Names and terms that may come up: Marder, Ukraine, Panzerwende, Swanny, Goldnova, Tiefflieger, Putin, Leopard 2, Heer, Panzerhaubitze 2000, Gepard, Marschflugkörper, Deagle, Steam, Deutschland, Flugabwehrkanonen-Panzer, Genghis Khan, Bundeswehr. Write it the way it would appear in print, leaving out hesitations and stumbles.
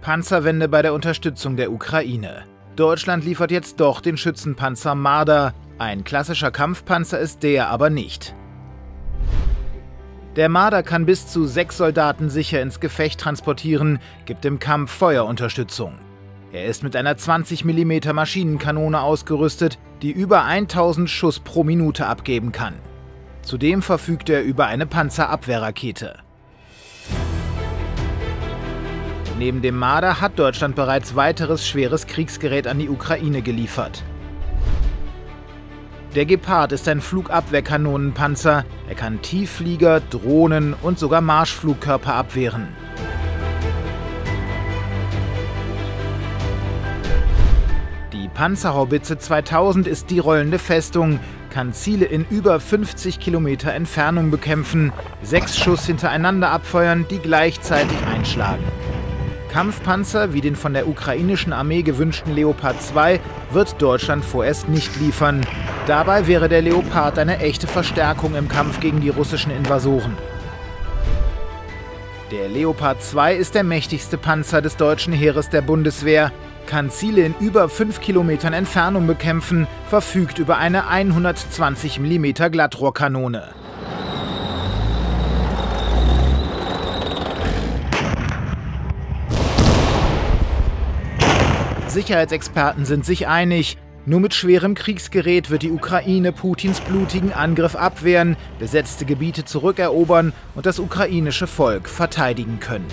Panzerwende bei der Unterstützung der Ukraine. Deutschland liefert jetzt doch den Schützenpanzer Marder. Ein klassischer Kampfpanzer ist der aber nicht. Der Marder kann bis zu 6 Soldaten sicher ins Gefecht transportieren, gibt im Kampf Feuerunterstützung. Er ist mit einer 20 mm Maschinenkanone ausgerüstet, die über 1000 Schuss pro Minute abgeben kann. Zudem verfügt er über eine Panzerabwehrrakete. Neben dem Marder hat Deutschland bereits weiteres schweres Kriegsgerät an die Ukraine geliefert. Der Gepard ist ein Flugabwehrkanonenpanzer. Er kann Tiefflieger, Drohnen und sogar Marschflugkörper abwehren. Die Panzerhaubitze 2000 ist die rollende Festung, kann Ziele in über 50 Kilometer Entfernung bekämpfen, 6 Schuss hintereinander abfeuern, die gleichzeitig einschlagen. Kampfpanzer wie den von der ukrainischen Armee gewünschten Leopard 2 wird Deutschland vorerst nicht liefern. Dabei wäre der Leopard eine echte Verstärkung im Kampf gegen die russischen Invasoren. Der Leopard 2 ist der mächtigste Panzer des deutschen Heeres der Bundeswehr, kann Ziele in über 5 Kilometern Entfernung bekämpfen, verfügt über eine 120 mm Glattrohrkanone. Sicherheitsexperten sind sich einig, nur mit schwerem Kriegsgerät wird die Ukraine Putins blutigen Angriff abwehren, besetzte Gebiete zurückerobern und das ukrainische Volk verteidigen können.